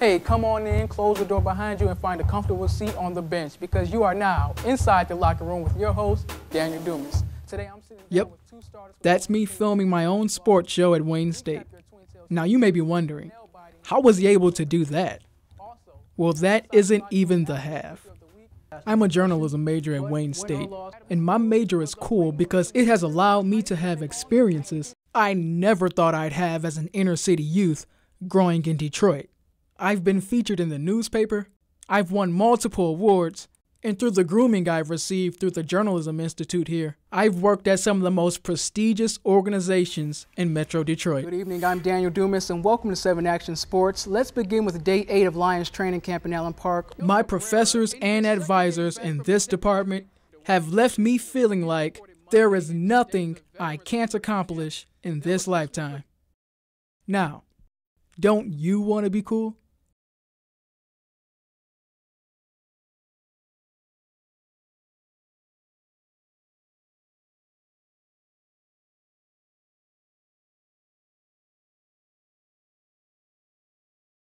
hey, come on in, close the door behind you, and find a comfortable seat on the bench, because you are now inside the locker room with your host, Daniel Dumas. Today I'm sitting down with two starters. That's me filming my own sports show at Wayne State. Now you may be wondering, how was he able to do that? Well, that isn't even the half. I'm a journalism major at Wayne State, and my major is cool because it has allowed me to have experiences I never thought I'd have as an inner city youth growing in Detroit. I've been featured in the newspaper, I've won multiple awards, and through the grooming I've received through the Journalism Institute here, I've worked at some of the most prestigious organizations in Metro Detroit. Good evening, I'm Daniel Dumas, and welcome to 7 Action Sports. Let's begin with Day 8 of Lions Training Camp in Allen Park. My professors and advisors in this department have left me feeling like there is nothing I can't accomplish in this lifetime. Now, don't you want to be cool?